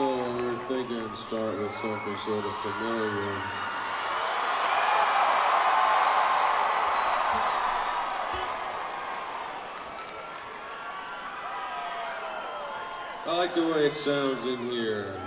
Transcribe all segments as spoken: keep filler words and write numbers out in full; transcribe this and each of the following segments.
So we were thinking start with something sort of familiar. I like the way it sounds in here.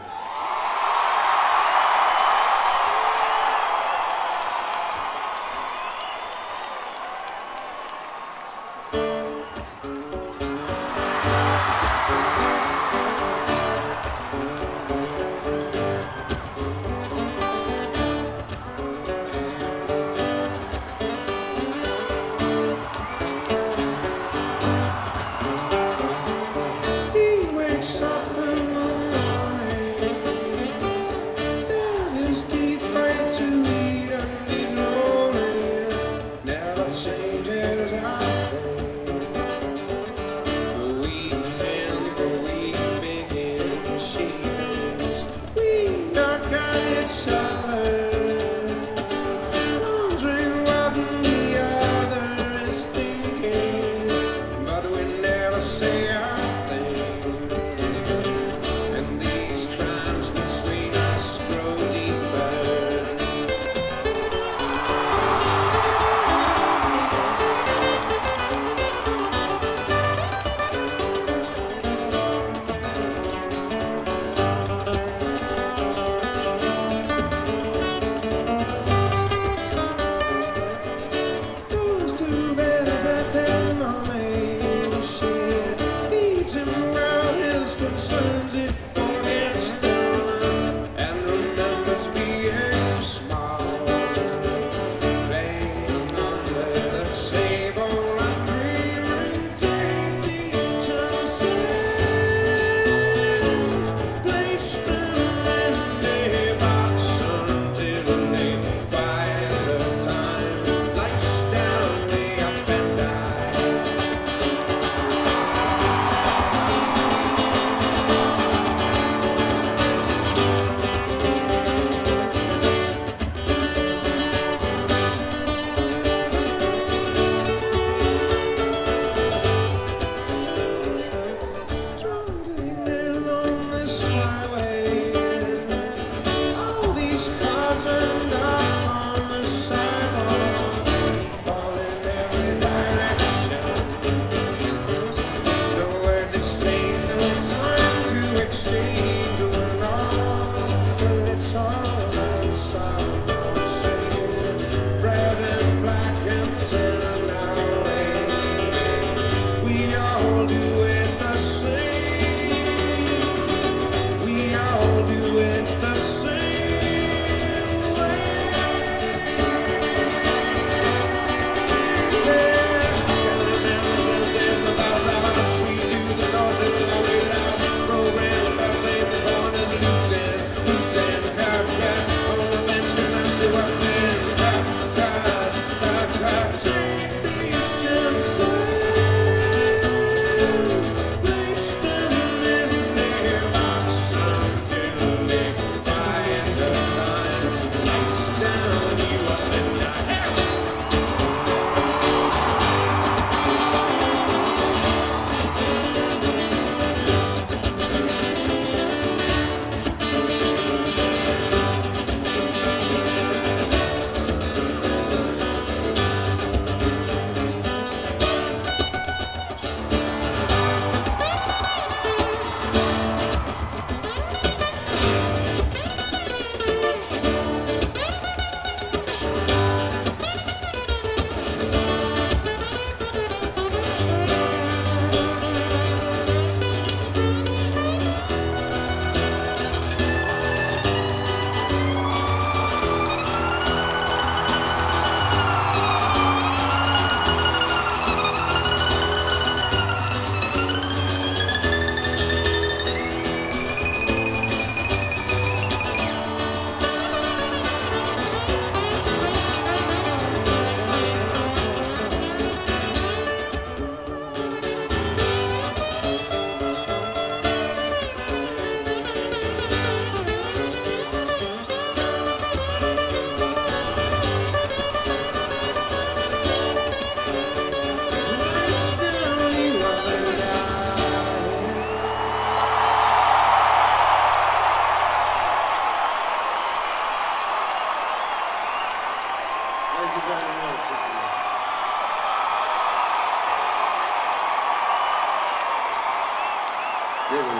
really will.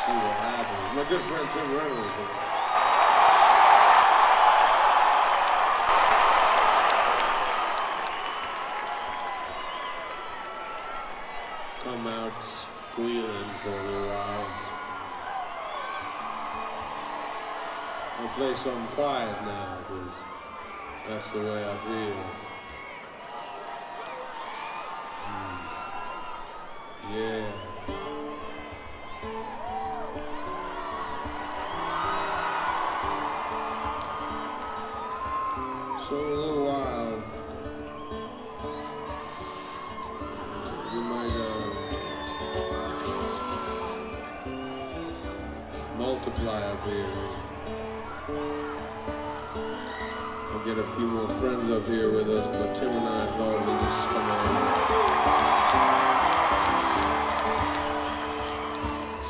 See what happens. My good friend Tim Reynolds. Come out squealing for a little while. I'll play something quiet now, because that's the way I feel. Yeah. So in a little while, you might uh, multiply up here. I'll get a few more friends up here with us, but Tim and I thought we'd just come on.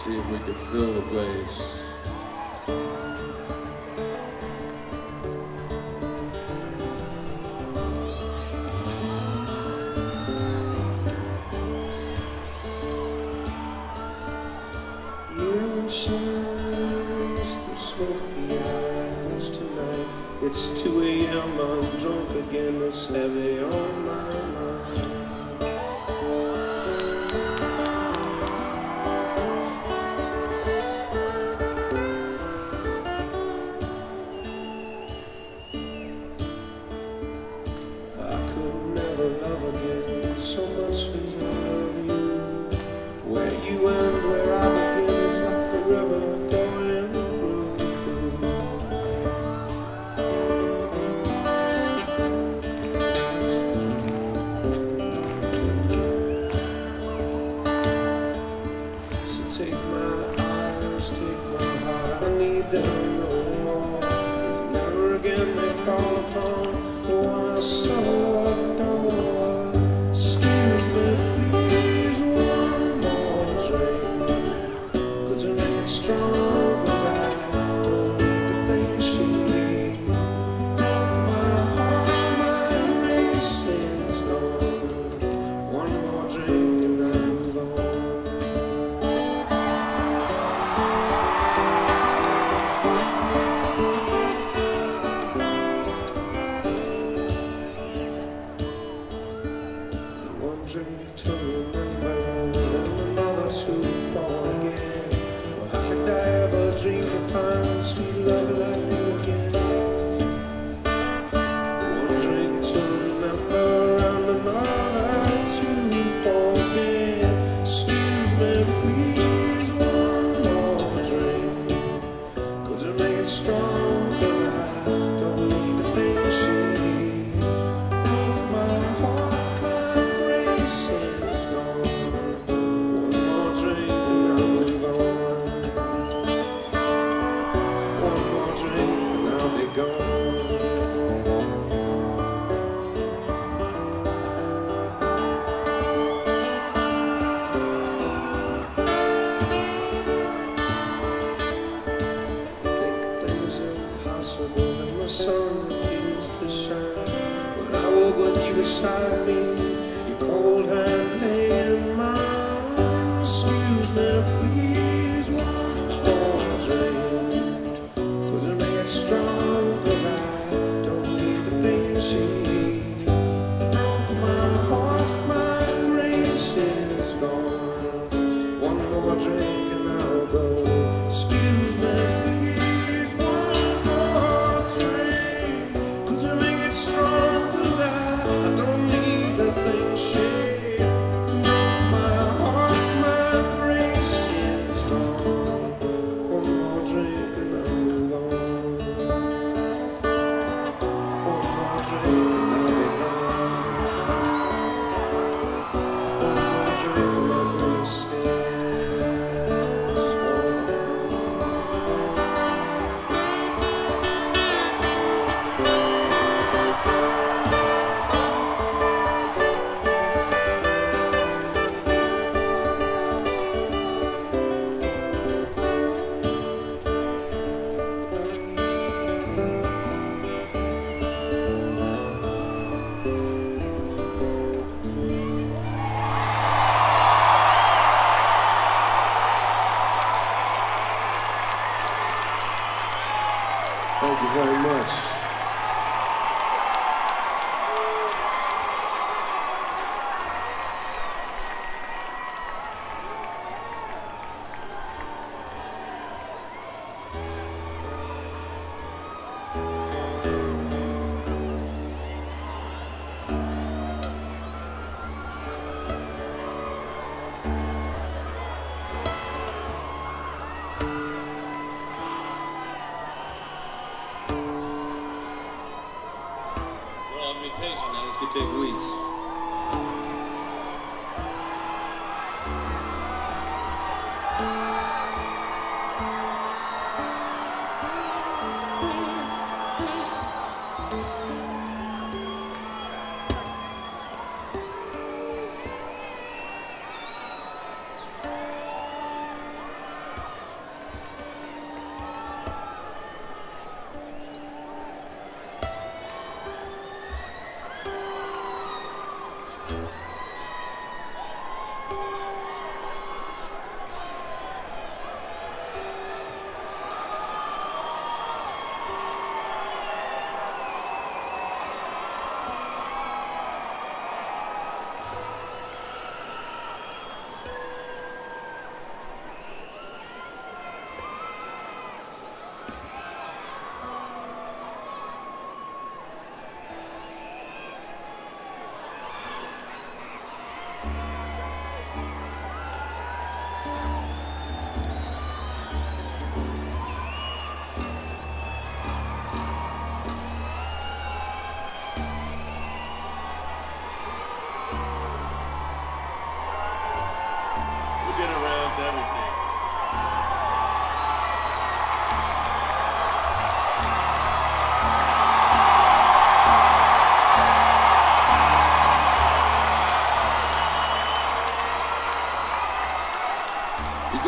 See if we could fill the place. Moonshine's through smoky eyes tonight. It's two A M, I'm drunk again, it's heavy on my mind.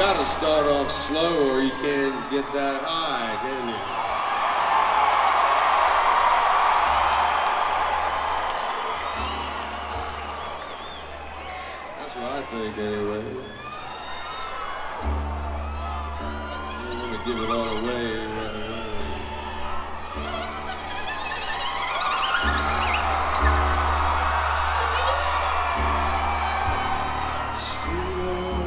got to start off slow or you can't get that high, can you? I think anyway. I don't want to give it all away right away. Still love you.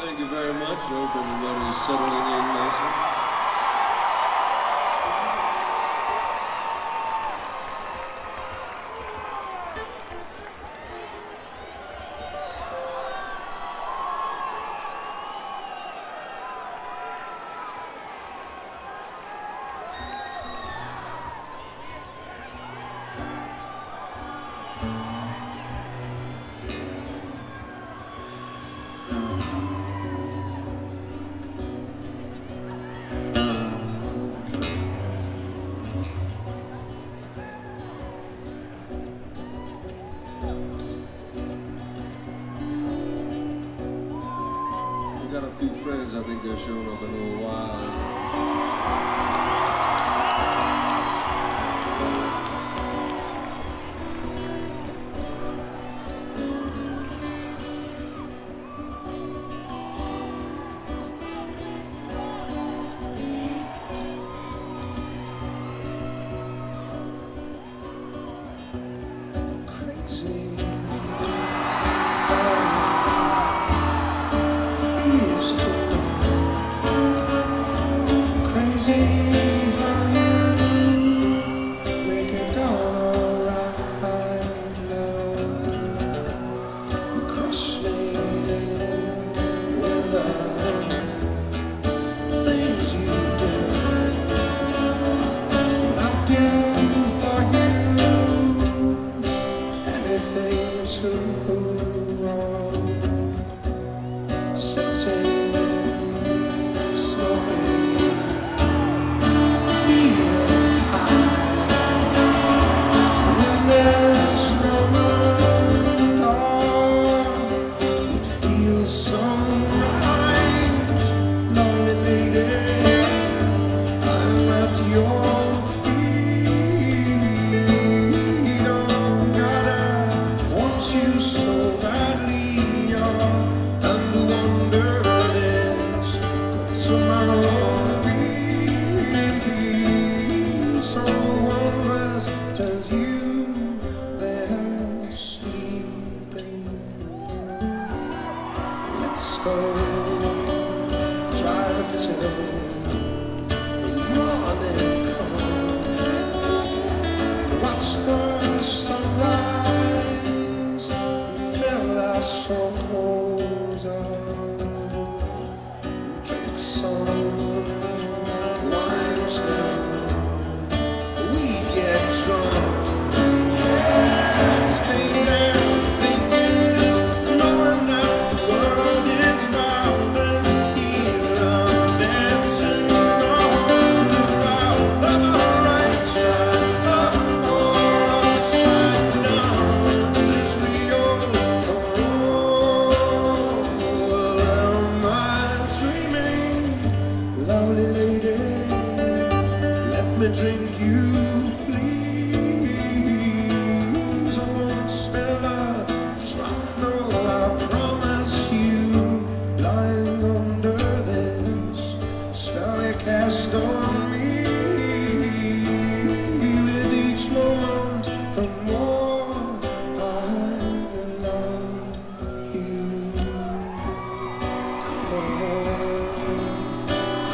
Thank you very much. I hope everybody's settling in nicely. Friends, I think they're showing up in a little while.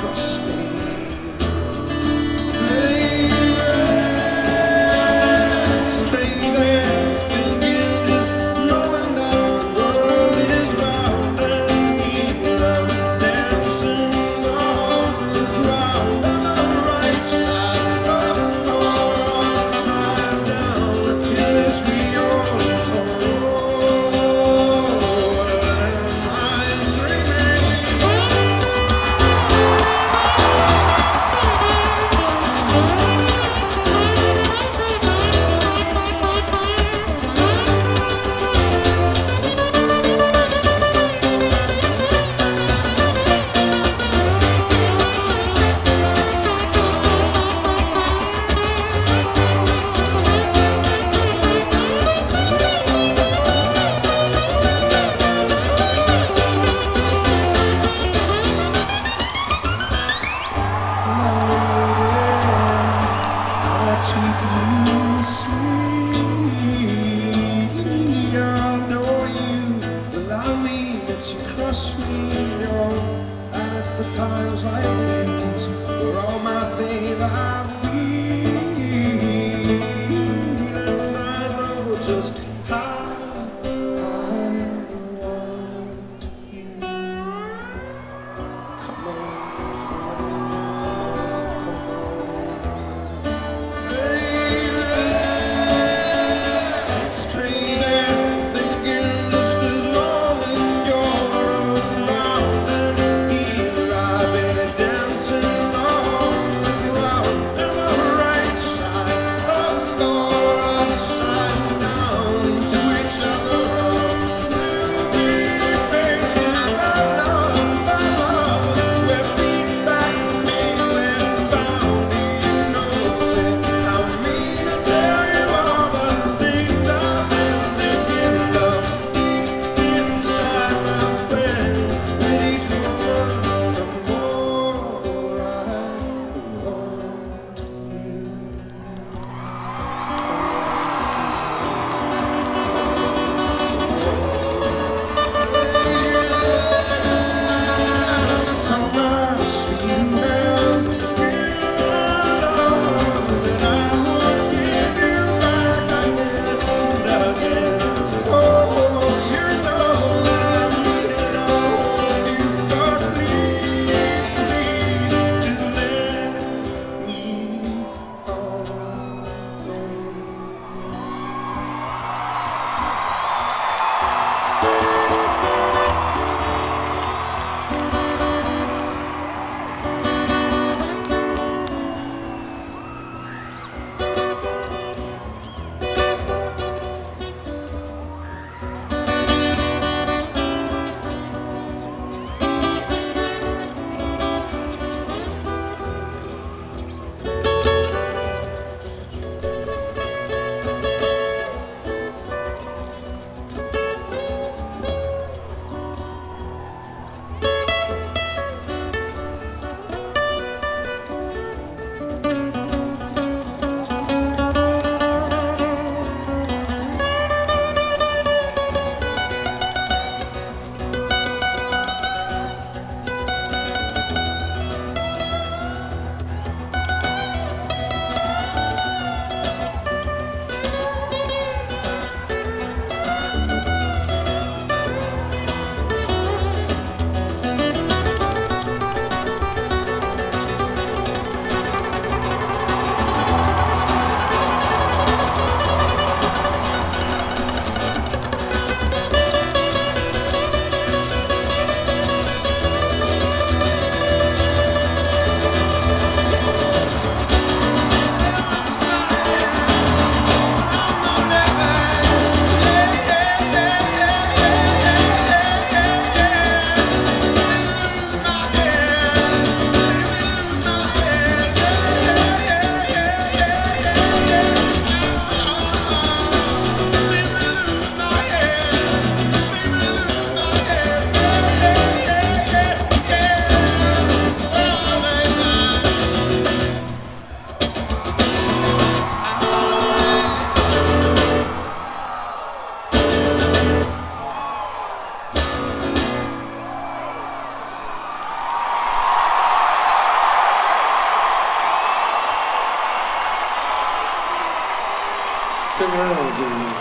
Trust me. Tim Reynolds.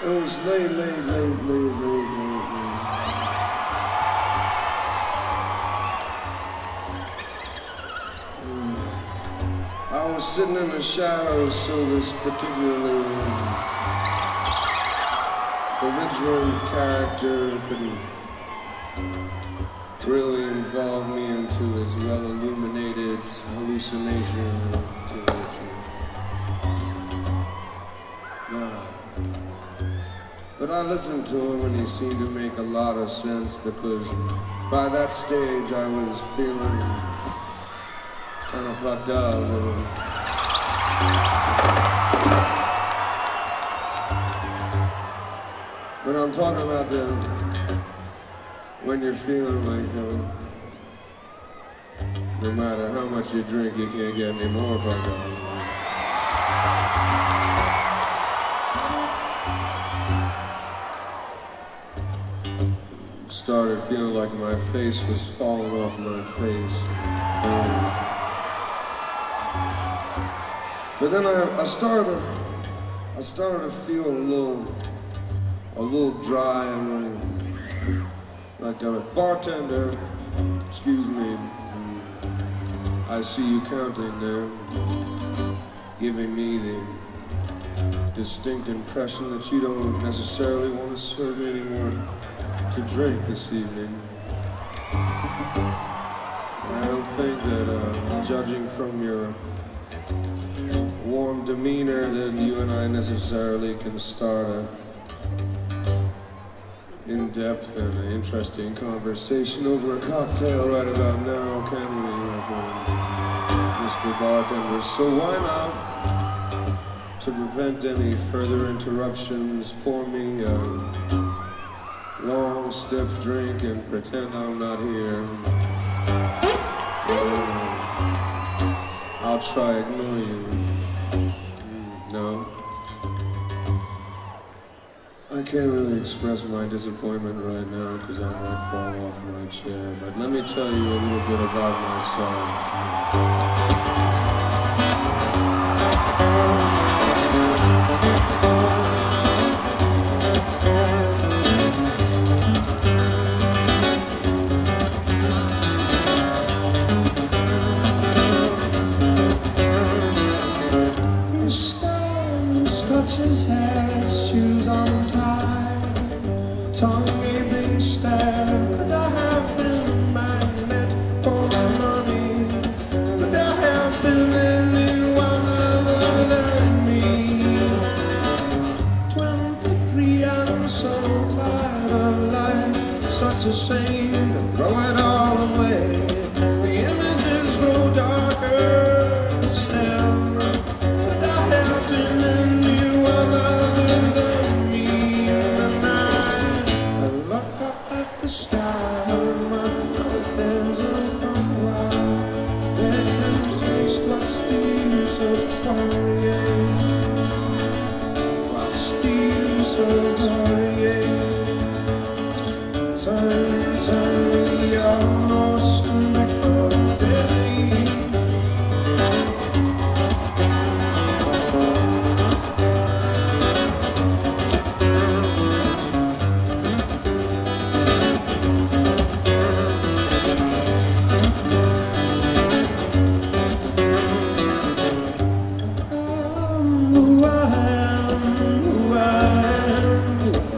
It was late, late, late, late, late, late, late. I I was sitting in the shadows, so this particularly belligerent character could really involve me into his well-illuminated hallucination to which he... No. But I listened to him and he seemed to make a lot of sense because by that stage I was feeling kind of fucked up, you know. But I'm talking about the when you're feeling like uh, no matter how much you drink, you can't get any more fucked up. You know. Started feeling like my face was falling off my face. Um, But then I, I started, I started to feel a little, a little dry and like, like a bartender. Excuse me. I see you counting there, giving me the distinct impression that you don't necessarily want to serve anyone to drink this evening. And I don't think that, uh, judging from your warm demeanor, that you and I necessarily can start a in-depth and an interesting conversation over a cocktail right about now, can we, my friend, Mister Bartender? So why not, to prevent any further interruptions, pour me a long, stiff drink and pretend I'm not here. I'll try ignore you. No. I can't really express my disappointment right now because I might fall off my chair, but let me tell you a little bit about myself. The stars touch his hair, shoes untied, tongue gaping stare. Could I have been a magnet for my money? Could I have been anyone other than me? Twenty-three and so tired of life, such a shame to throw it all away. The images grow darker still. Who I am, who I am, who I am.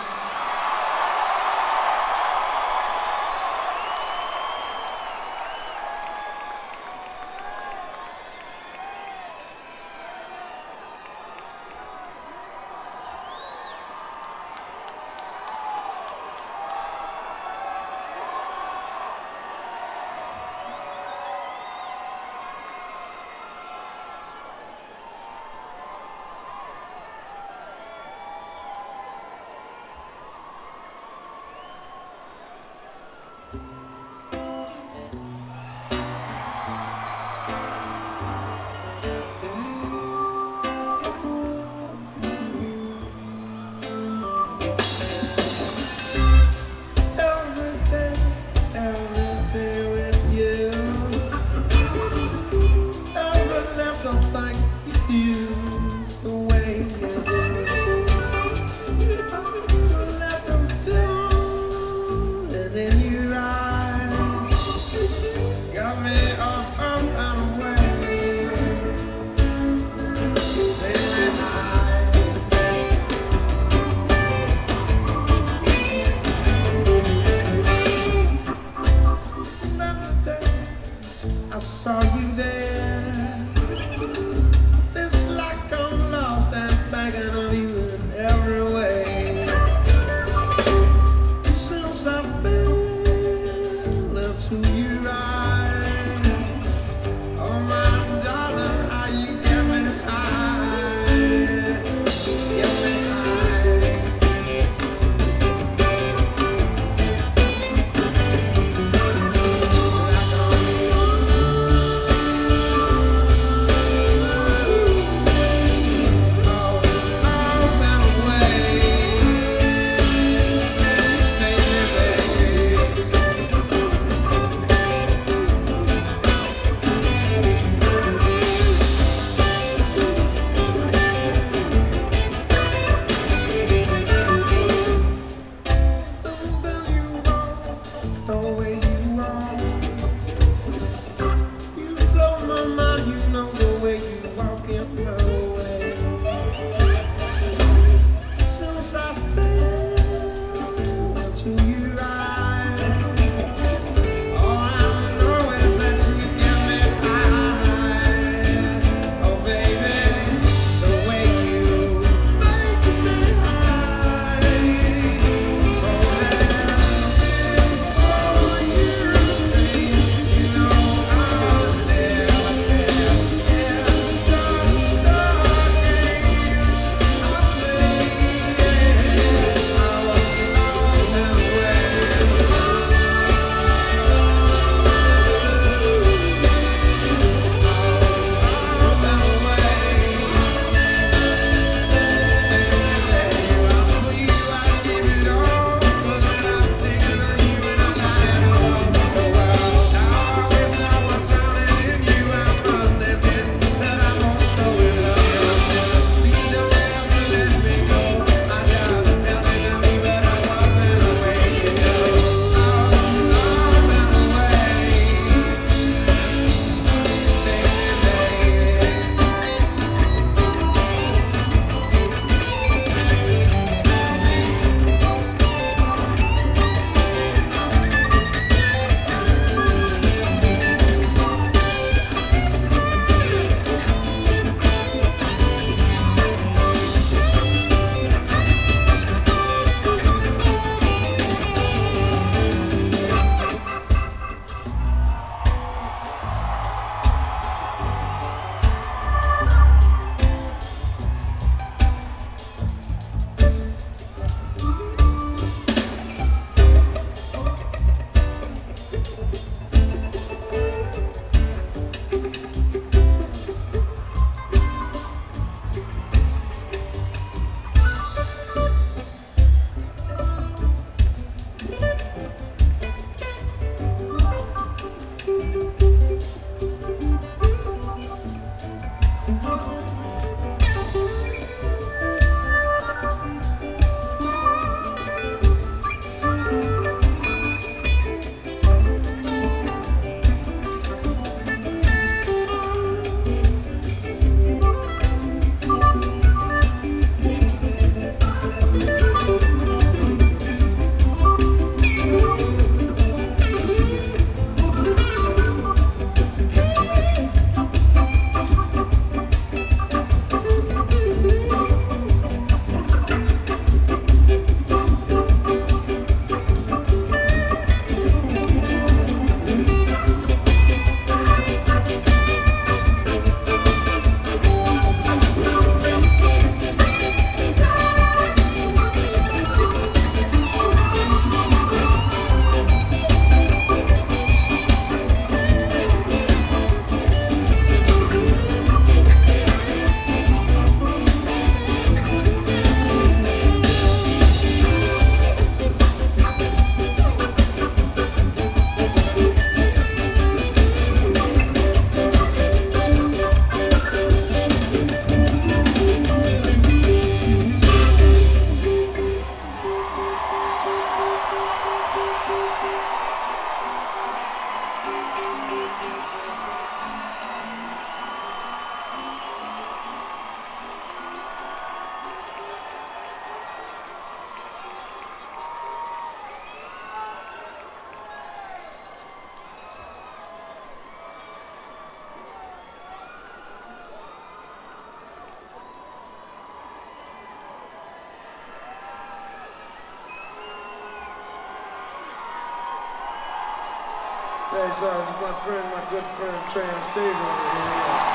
Hey, so it's my friend, my good friend, Trey Anastasio over here.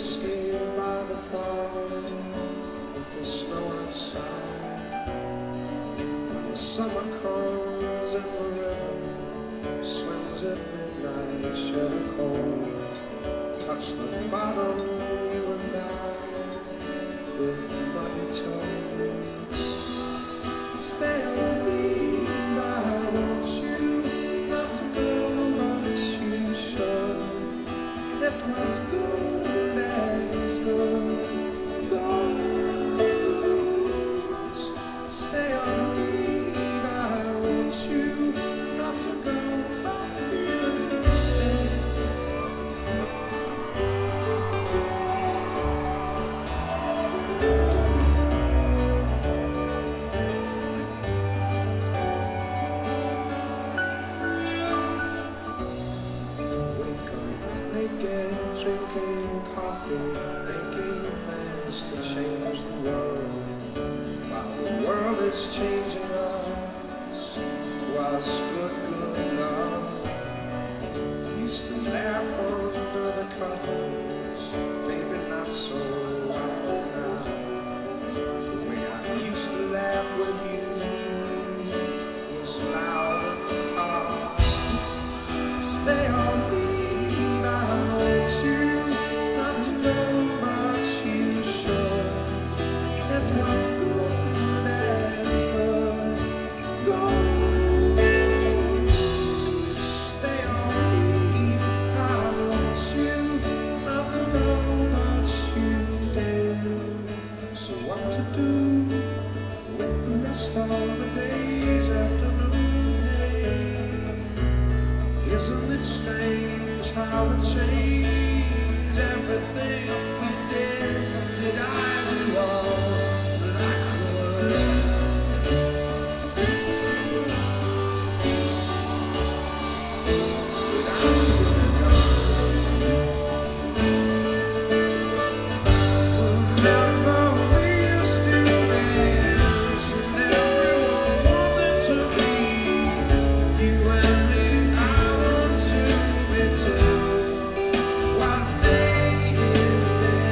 were scared by the fall with the snow outside. When the summer comes and the river swims at midnight, share the cold, touch the bottom, you and I, with muddy toes. Stay on me, I want you not to go much, you should. It was good. Drinking coffee, making plans to change the world. While the world is changing us, was good, good love. Used to laugh under the covers, maybe not so often now. The way I used to laugh with you was loud and hard. Stay on me. I would change everything we did. Did I do all that I could? Did I should have done? Remember we used to dance, and everyone wanted to be you and I want to be too. What day is this?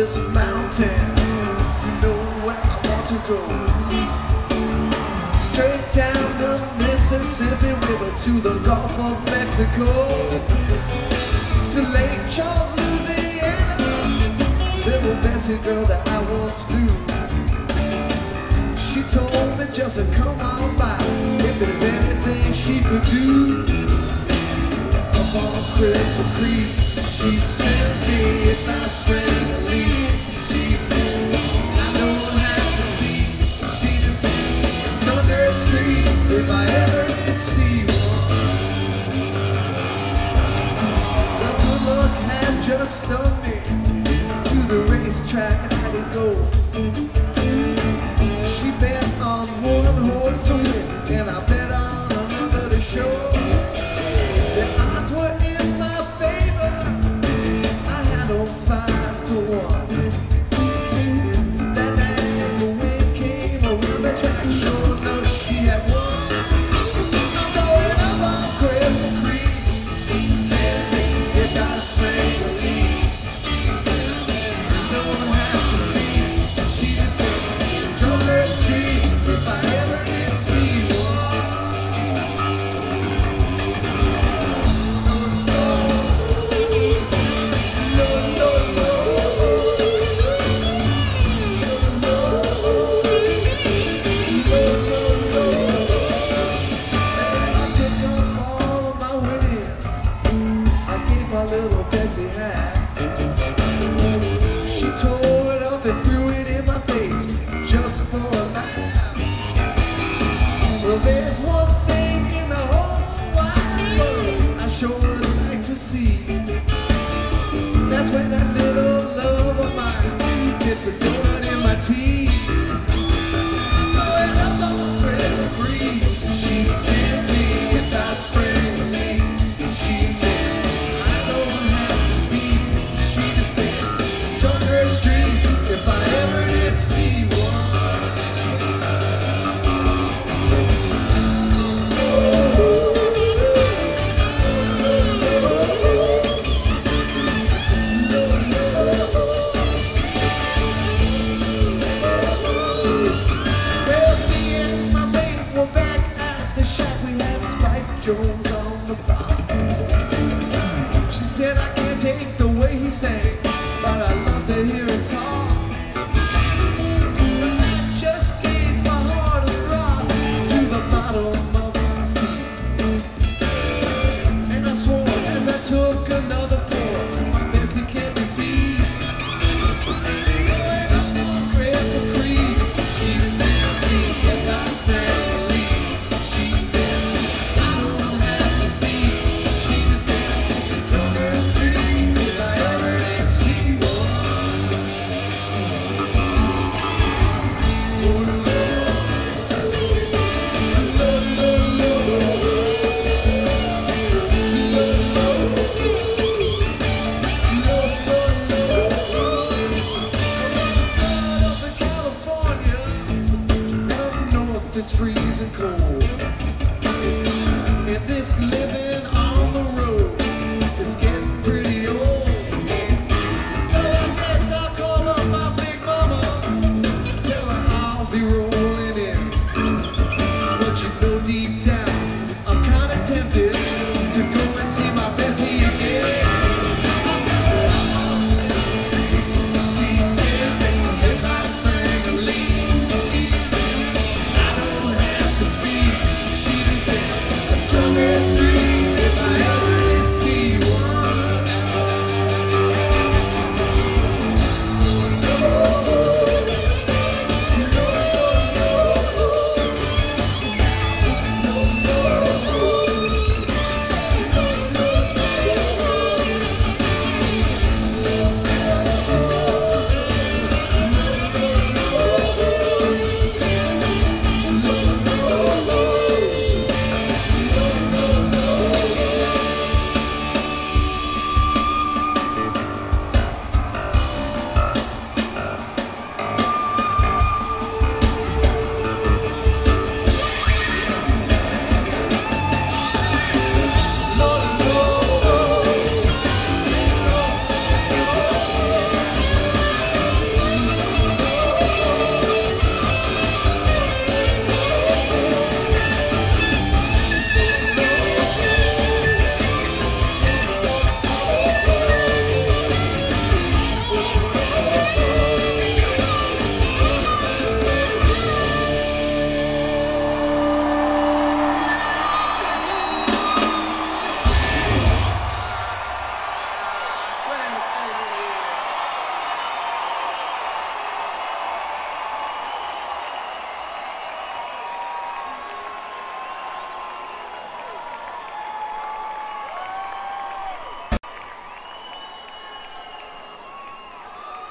this mountain, you know where I want to go. Straight down the Mississippi River to the Gulf of Mexico, to Lake Charles, Louisiana. Little Bessie girl that I once knew, she told me just to come on by if there's anything she could do. Up on Cripple Creek, she sends me if I spread a leaf. She bends, I don't have to speak. She depends on her street if I ever did see one. The good luck had just stung me. To the racetrack I had to go. She bet on one horse to win, and I bet on another to show.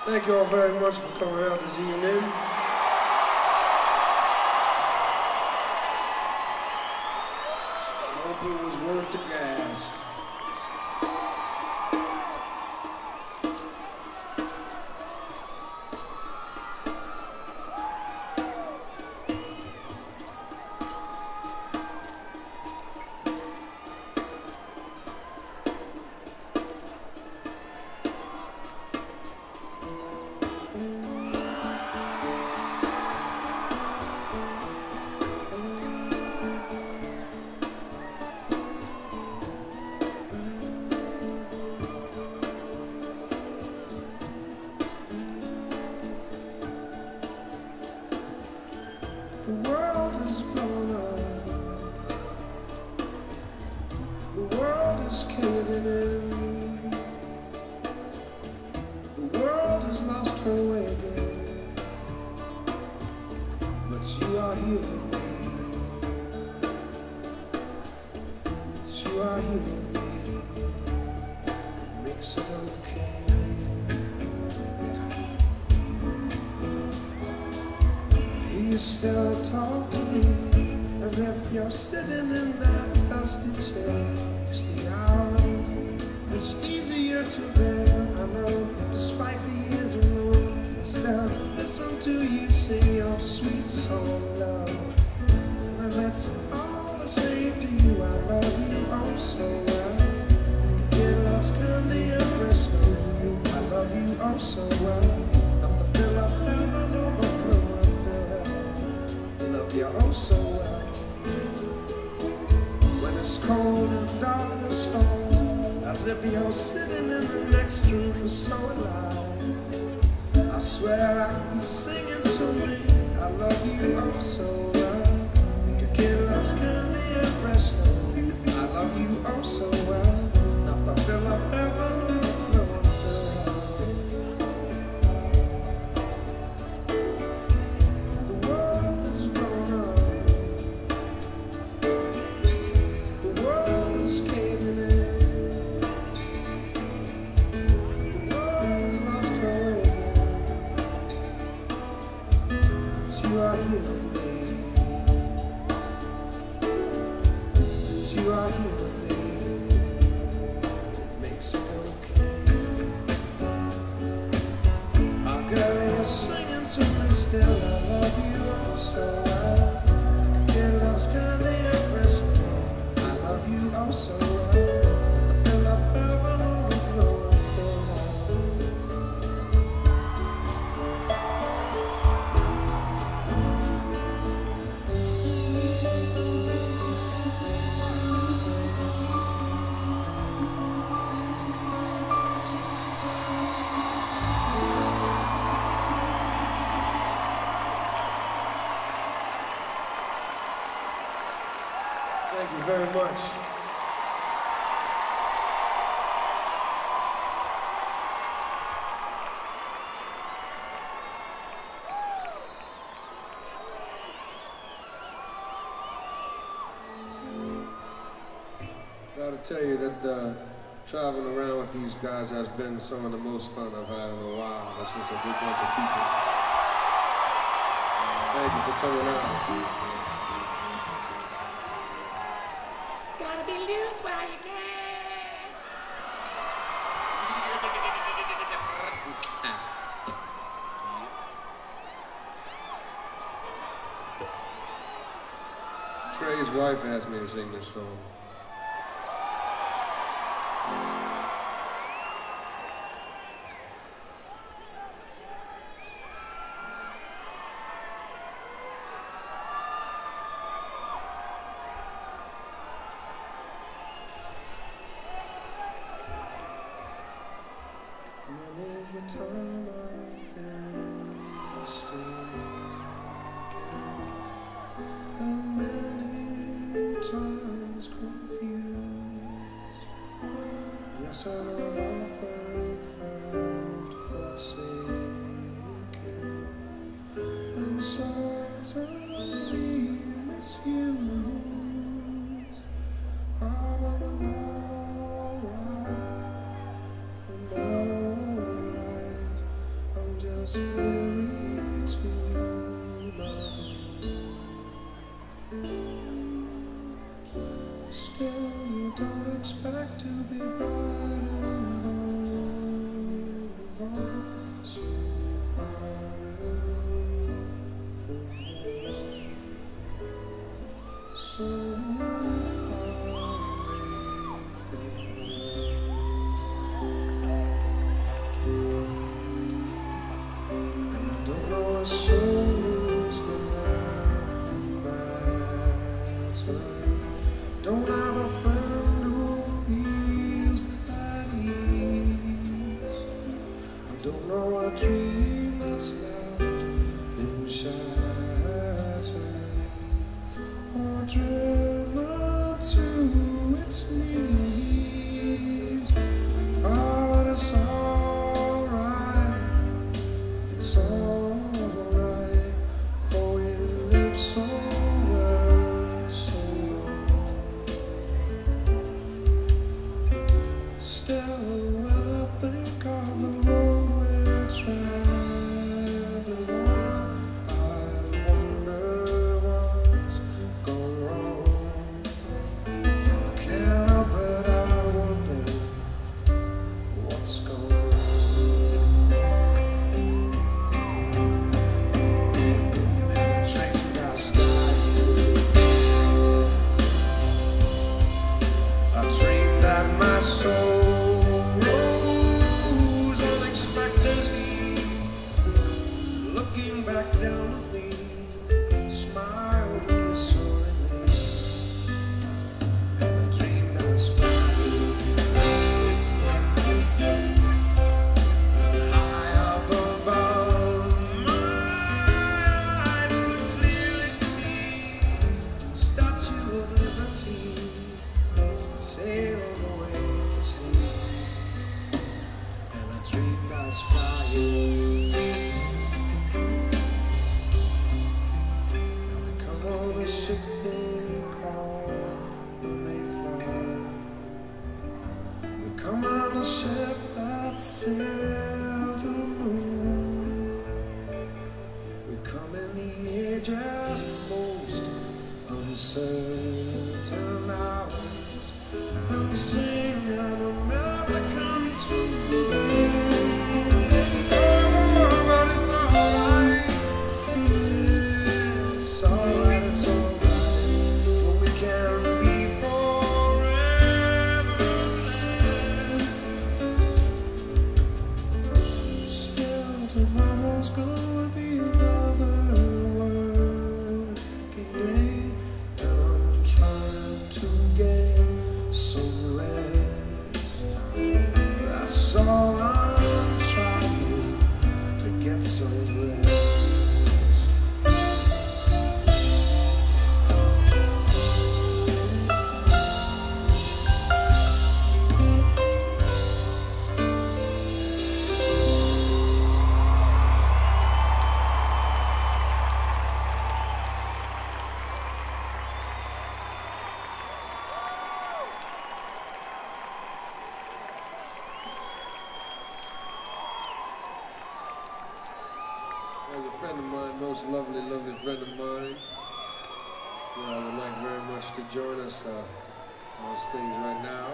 Thank you all very much for coming out this evening. I hope it was worth the gas. Thank you very much. Gotta tell you that uh, traveling around with these guys has been some of the most fun I've had in a while. That's just a good bunch of people. Uh, thank you for coming out. Trey's wife asked me to sing this song. I Most lovely, lovely friend of mine who I would like very much to join us uh, on stage right now.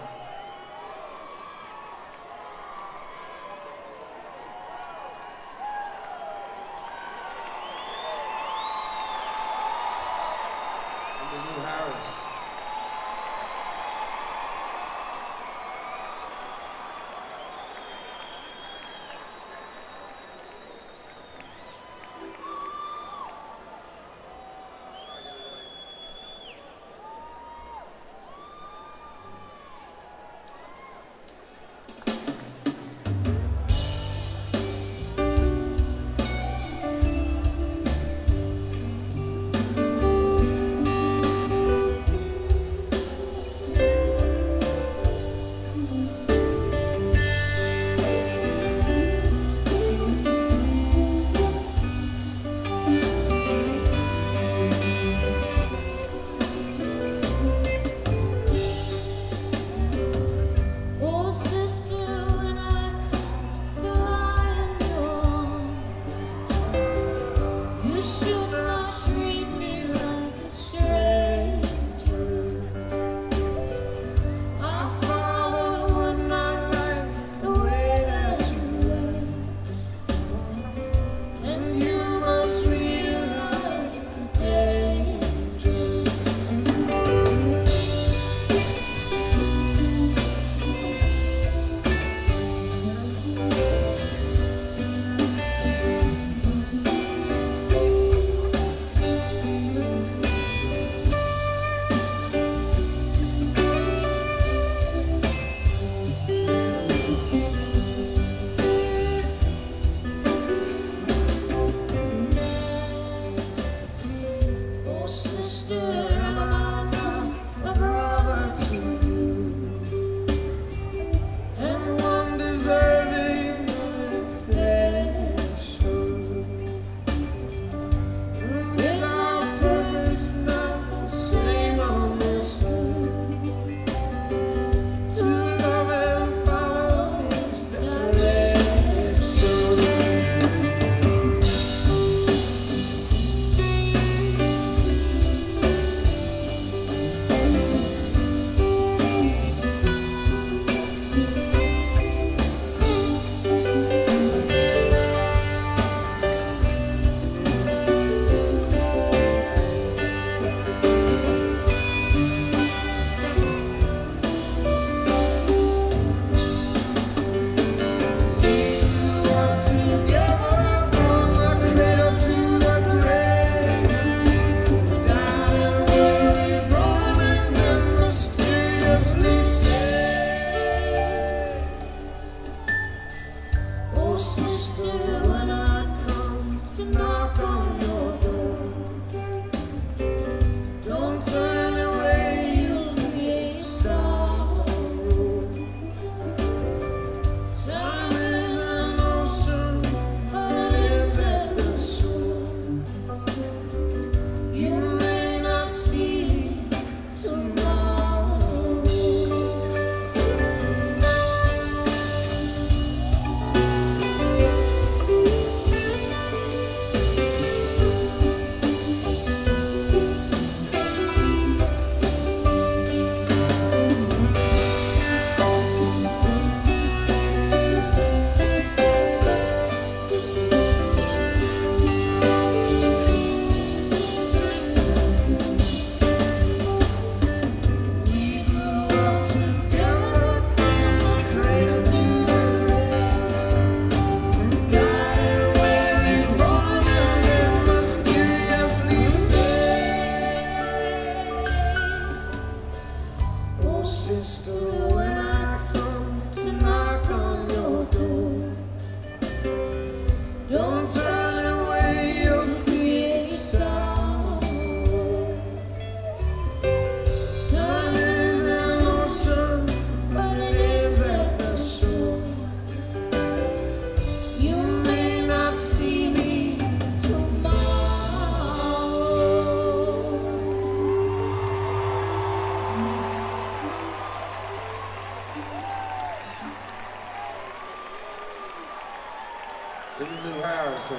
Billy Lou Harrison.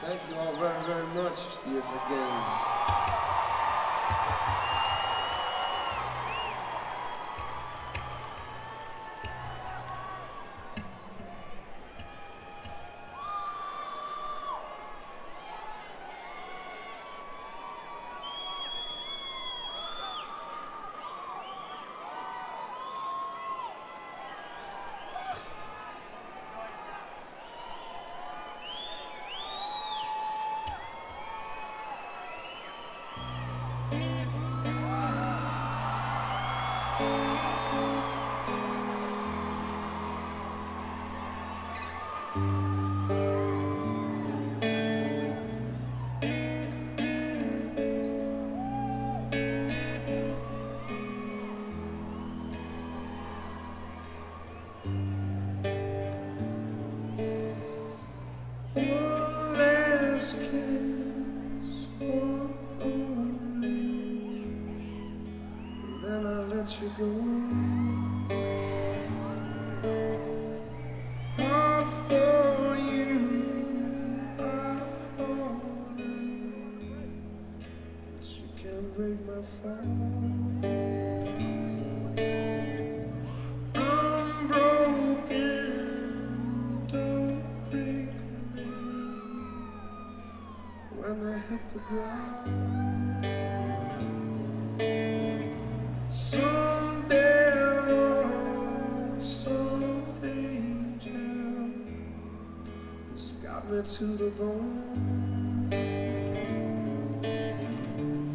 Thank you all very, very much. Yes, again. To the bone.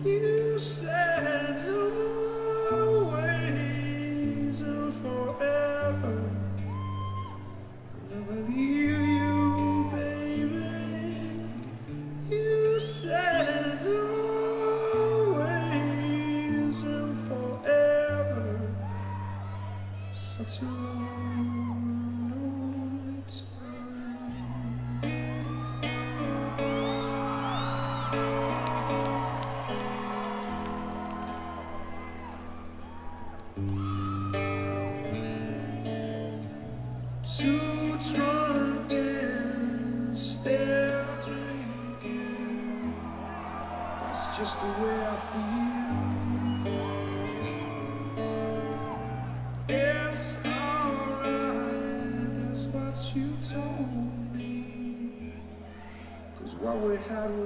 You said always and forever I'll never leave you, baby. You said always and forever. Such a long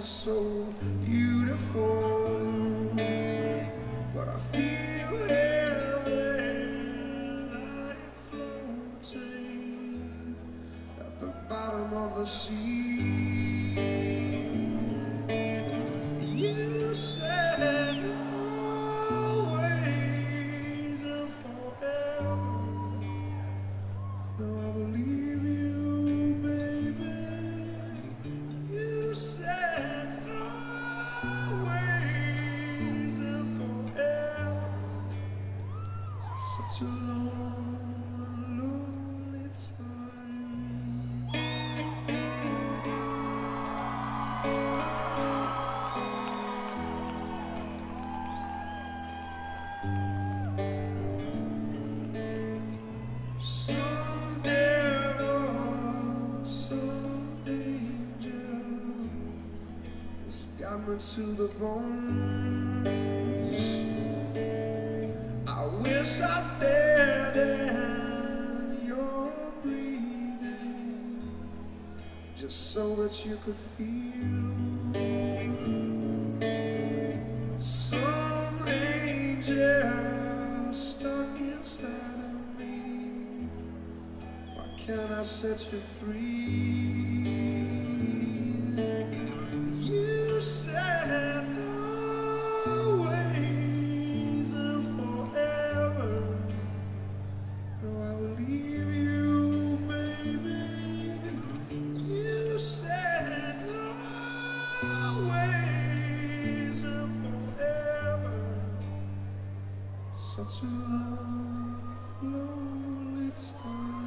so beautiful, but I feel everywhere I'm floating at the bottom of the sea. You said always and forever. Now I believe you, baby. You said a long, lonely time. Someday, oh, someday, Joe, it's got me to the bones. Wish I stared at your breathing just so that you could feel some angel stuck inside of me. Why can't I set you free? You said always and forever. such a long, lonely time.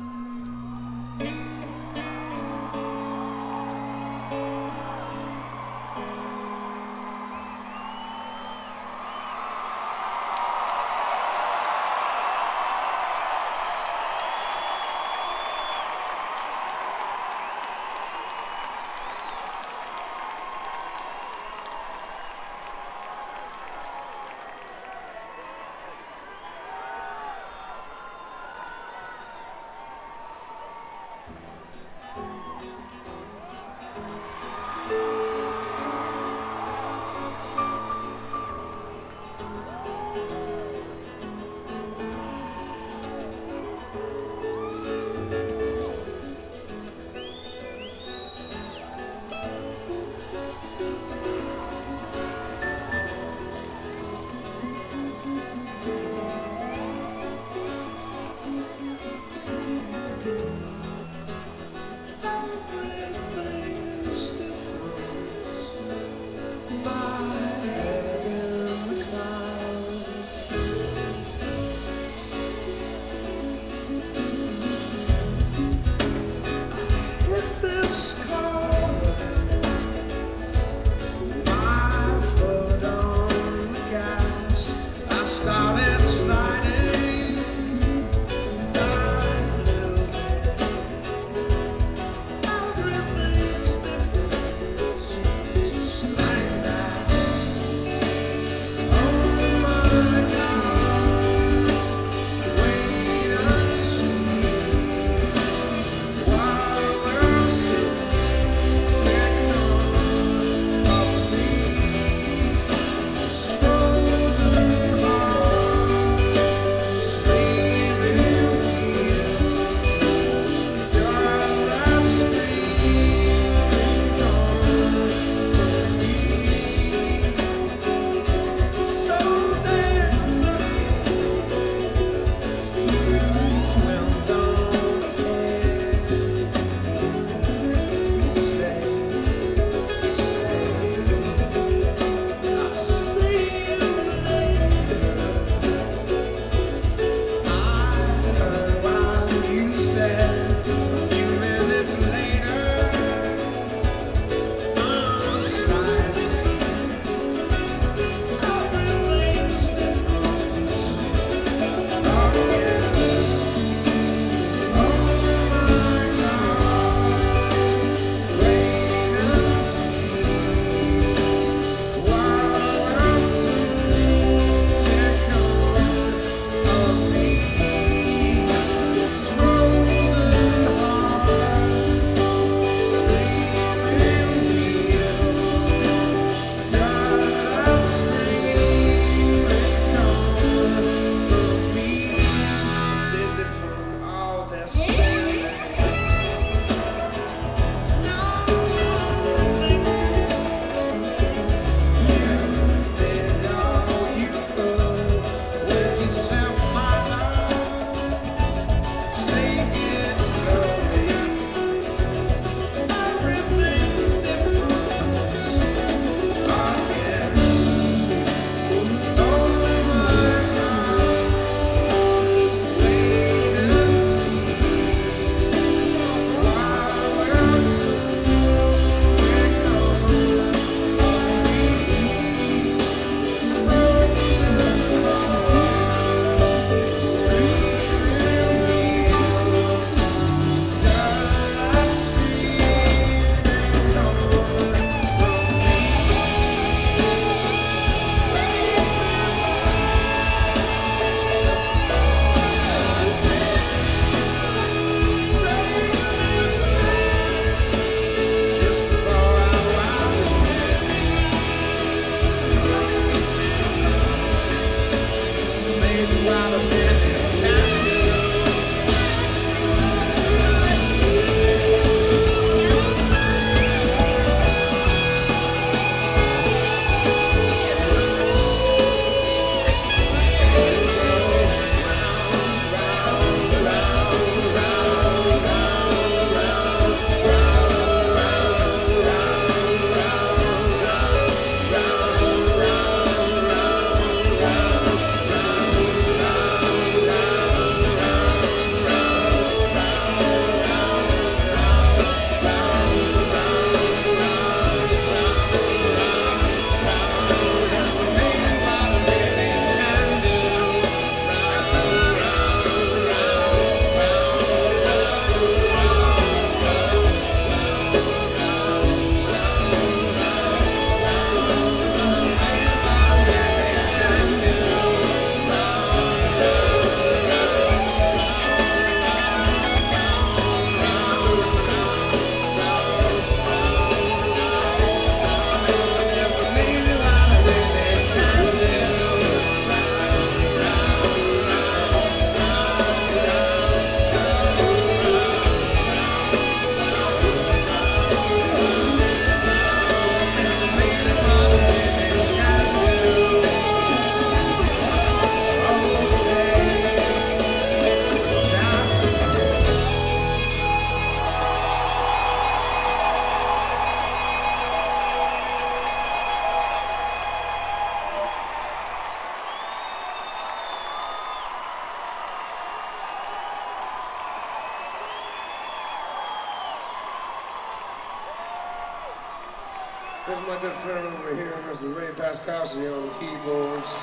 good friend over here, Mister Ray Pascasio on keyboards.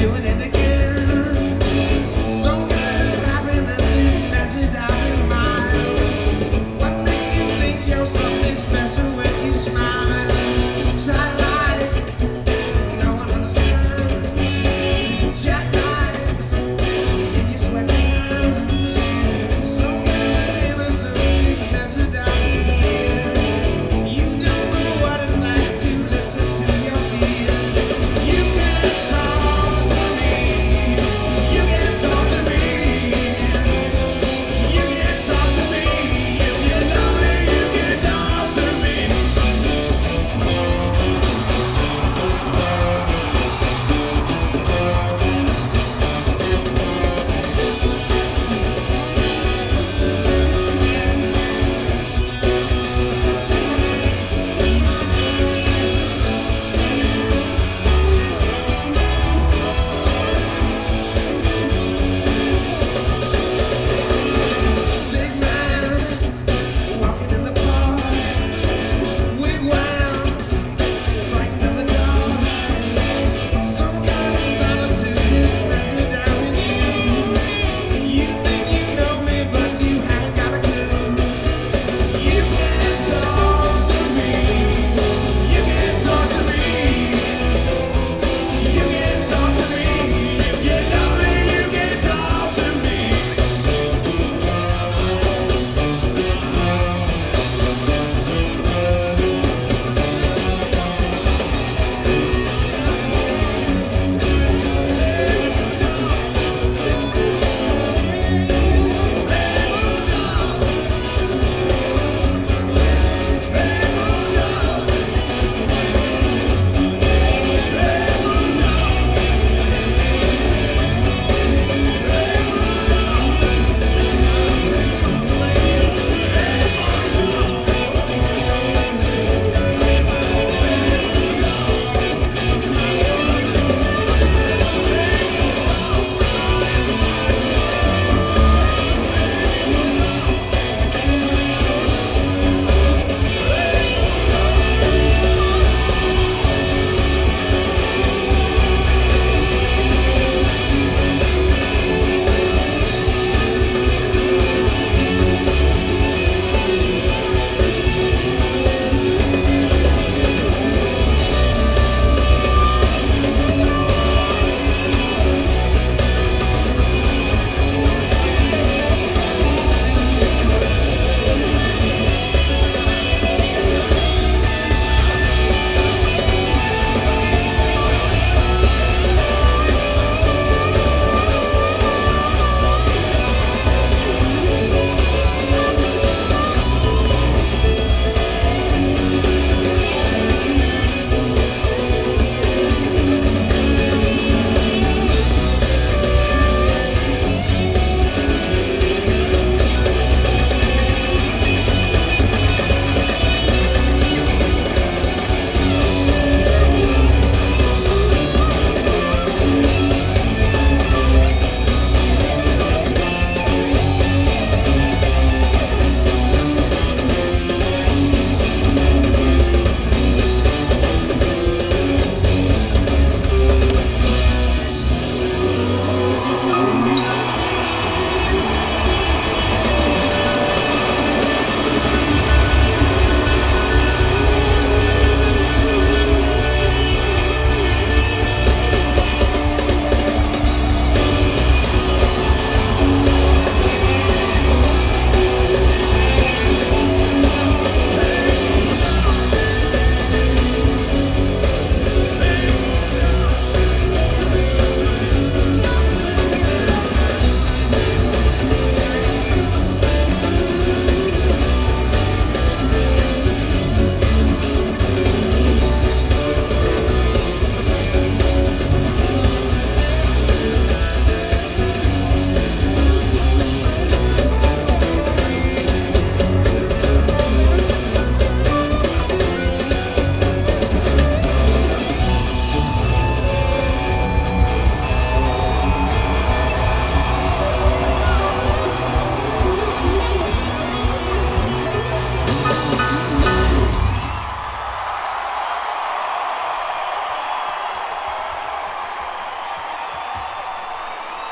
Doing it again, so good. I reminisce messages.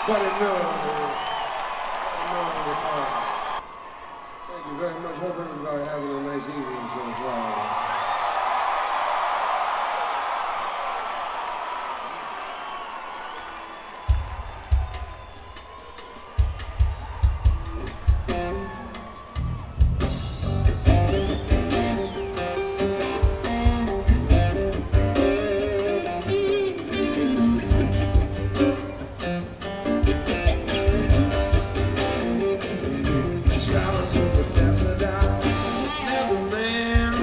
But it no, no time. Thank you very much. Hope everybody having a nice evening so far. Down, never man.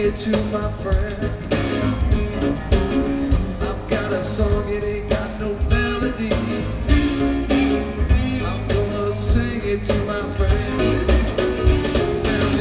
it to my friend. I've got a song, it ain't got no melody. I'm gonna sing it to my friend. Round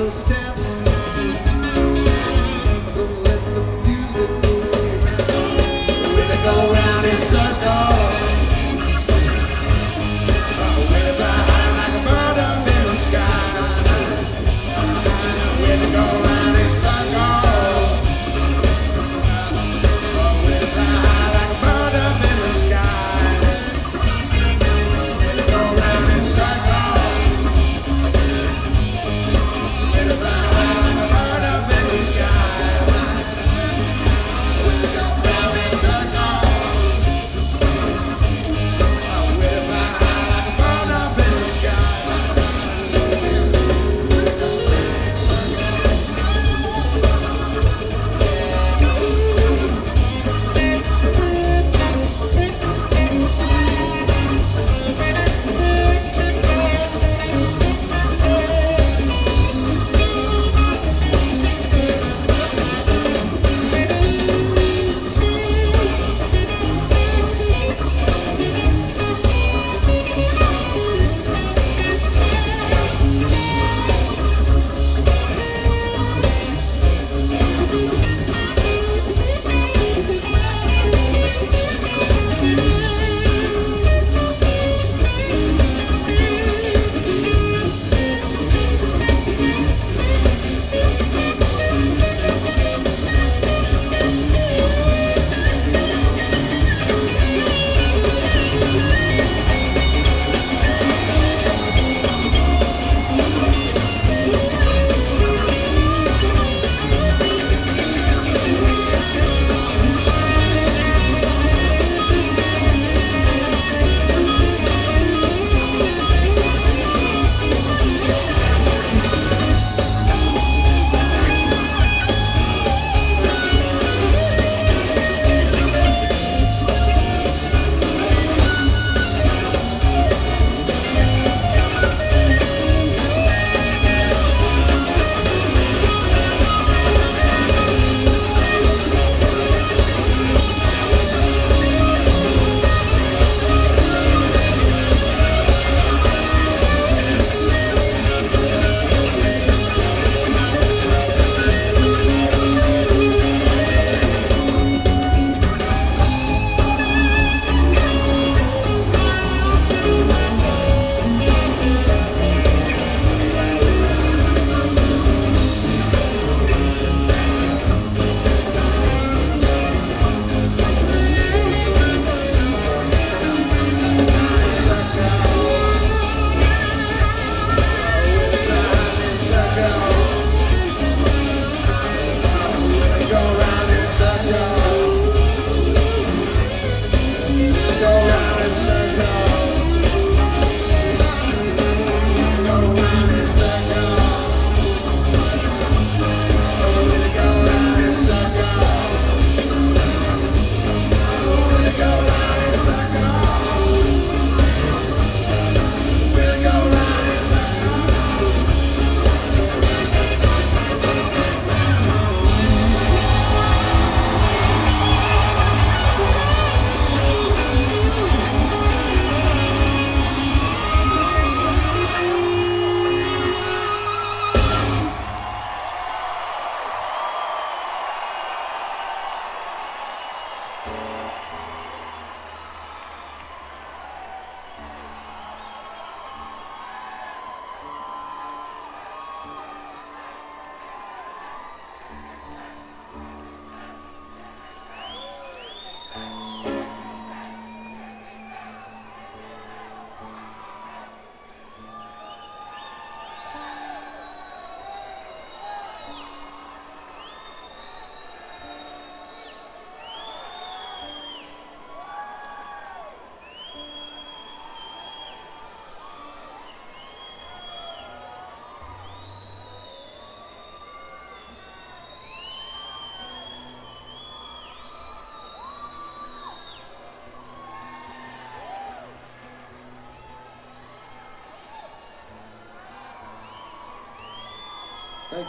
in circles. Thank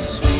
Sweet.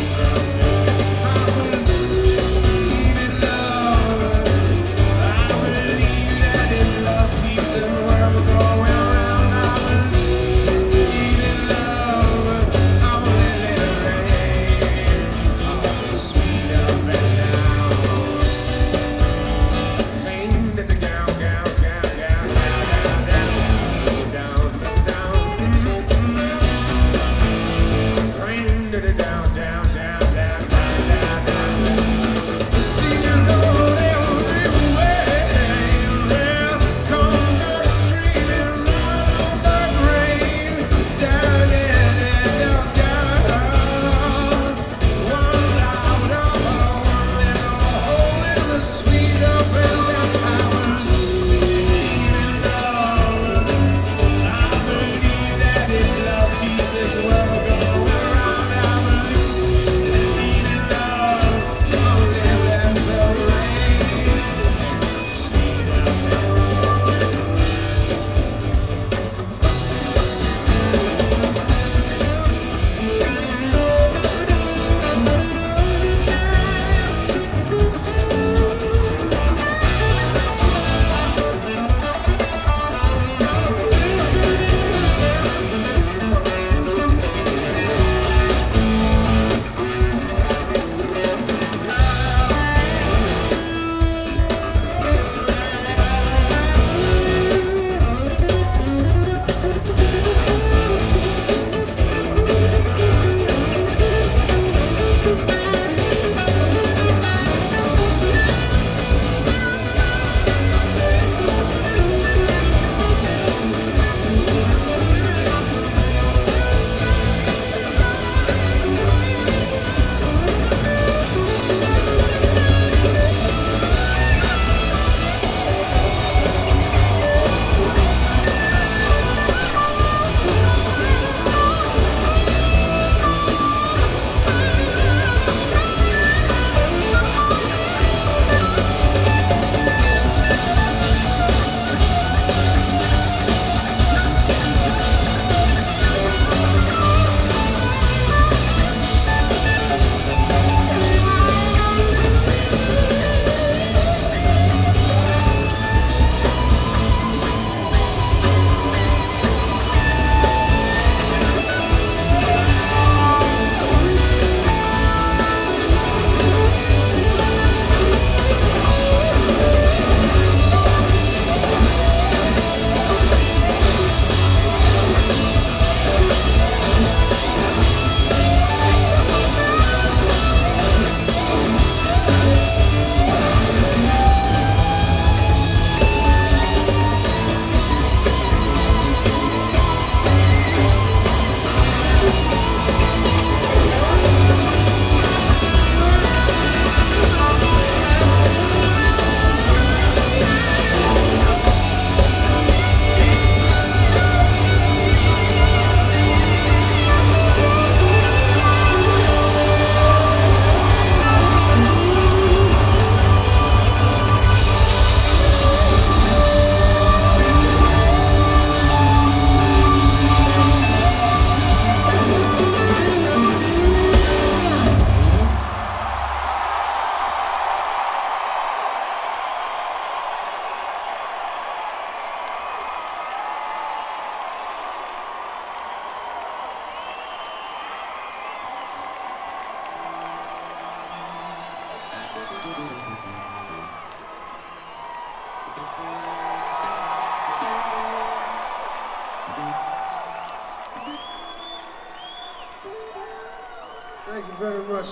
Thank you very much.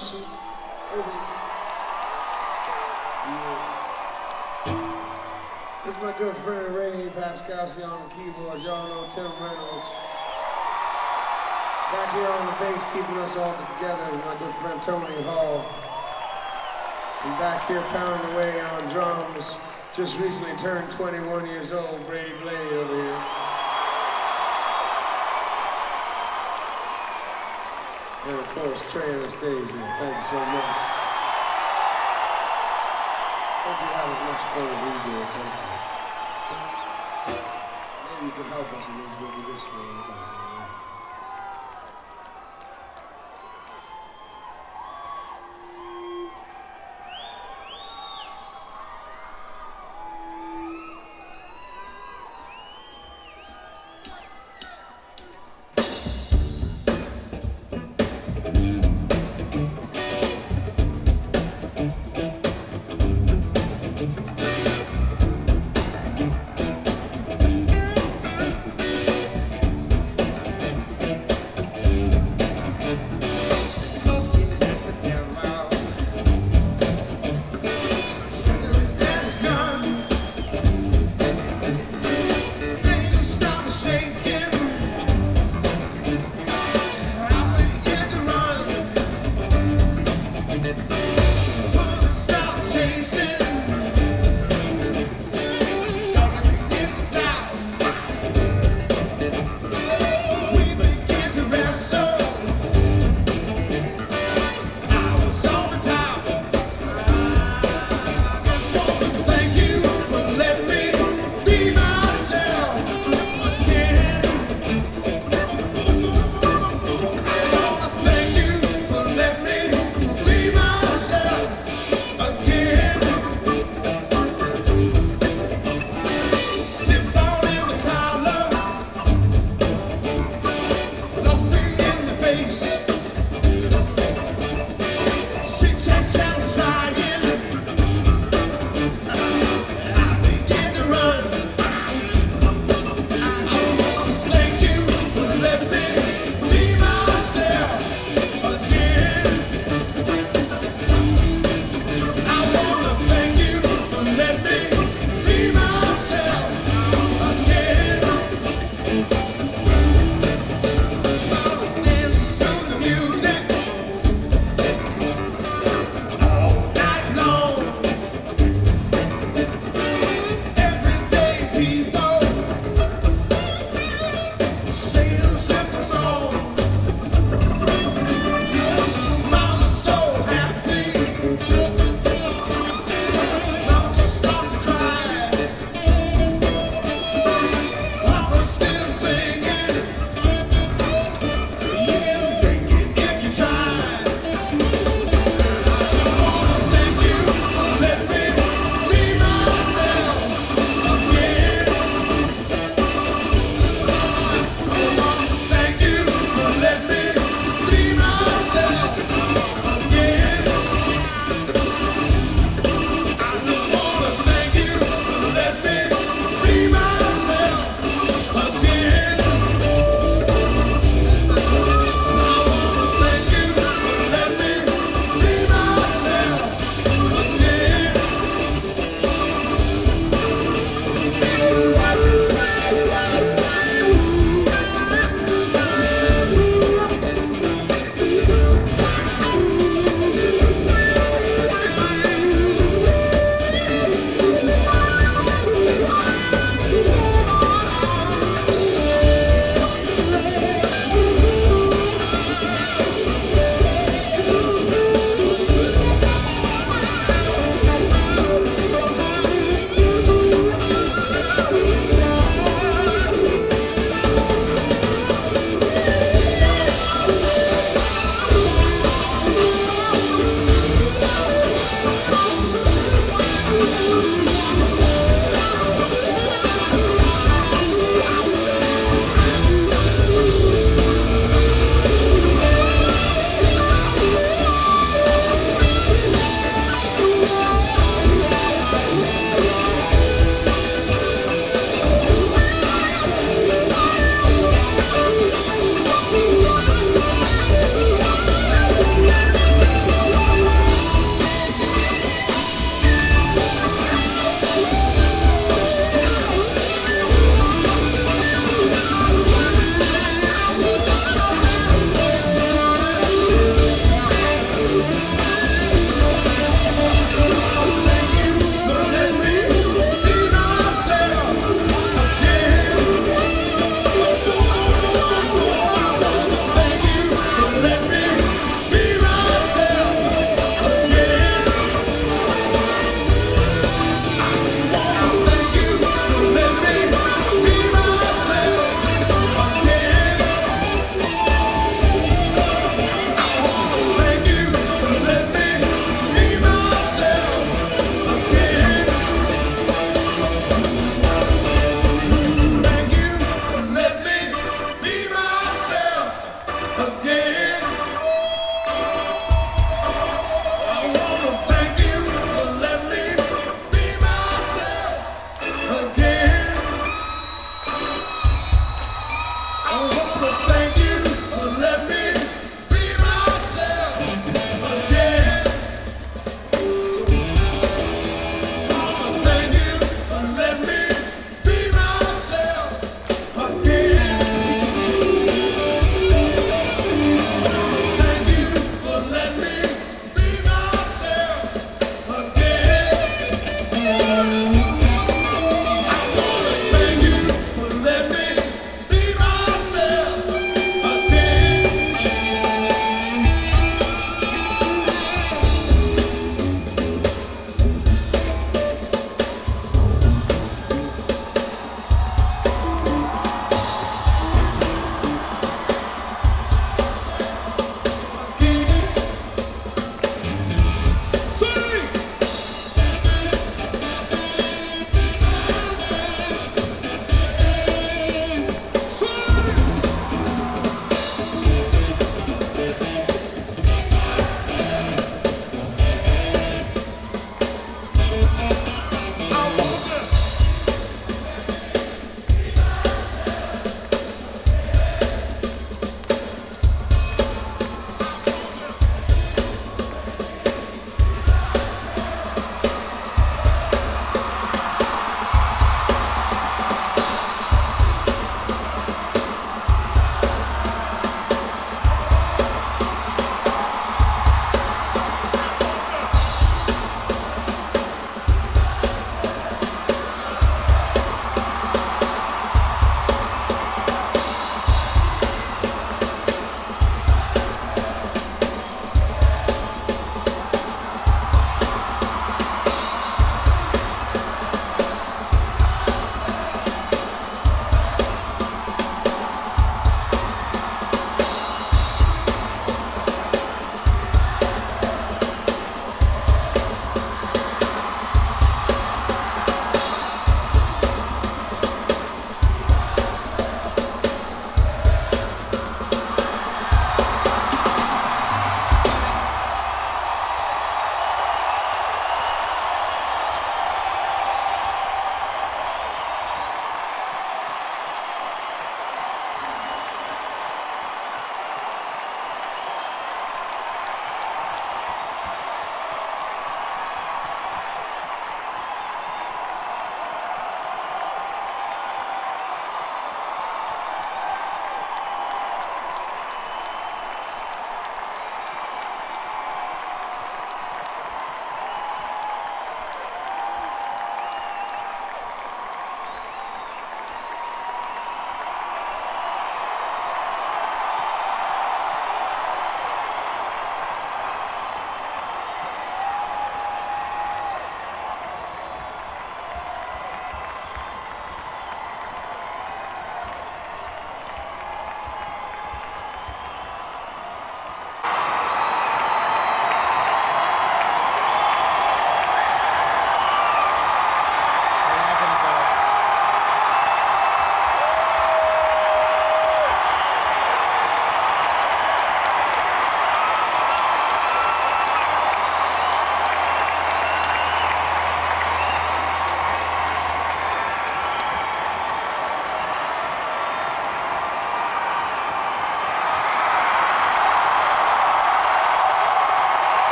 Yeah. This is my good friend Ray Anastasio on the keyboards. Y'all know Tim Reynolds. Back here on the bass, keeping us all together is my good friend Tony Hall. And back here pounding away on drums, just recently turned twenty-one years old, Brady Blade over here. And of course, Trey Anastasio. Thank you so much. Hope you had as much fun as we did. Thank you. Maybe you can help us a little bit with this one.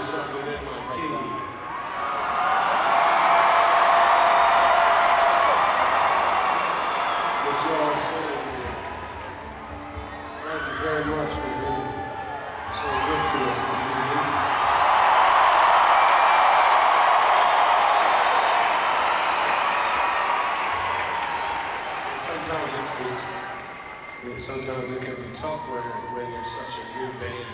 learned something at M I T. Y'all saved me. Thank you very much for being so good to us this evening. Sometimes it's, it's you know, sometimes it can be tough when when you're such a new band.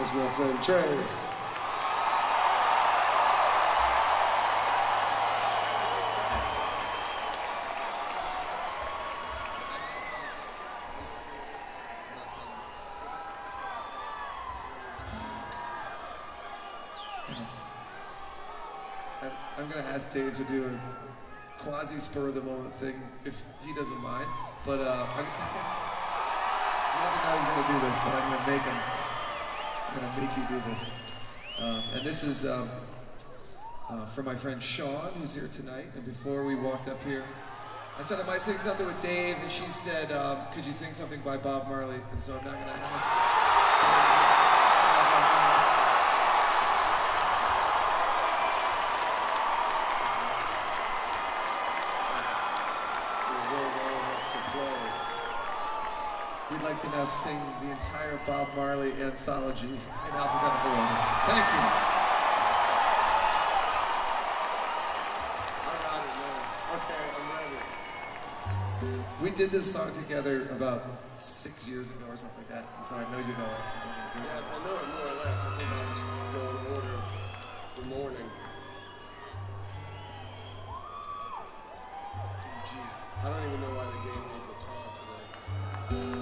That's my friend Trey. I'm gonna ask Dave to do a quasi spur of the moment thing if he doesn't mind. But uh, I'm, he doesn't know he's gonna do this, but I'm gonna make him. I'm gonna make you do this. Um, and this is um, uh, for my friend Sean, who's here tonight. And before we walked up here, I said I might sing something with Dave, and she said, um, "Could you sing something by Bob Marley?" And so I'm not gonna ask. To now sing the entire Bob Marley anthology in alphabetical order. Thank you. I got it, man. Okay, I'm ready. We did this song together about six years ago or something like that, and so I know you know it. I know yeah, I know it more or less. I think I'll just go in order of the morning. Gee, I don't even know why they gave me the guitar today.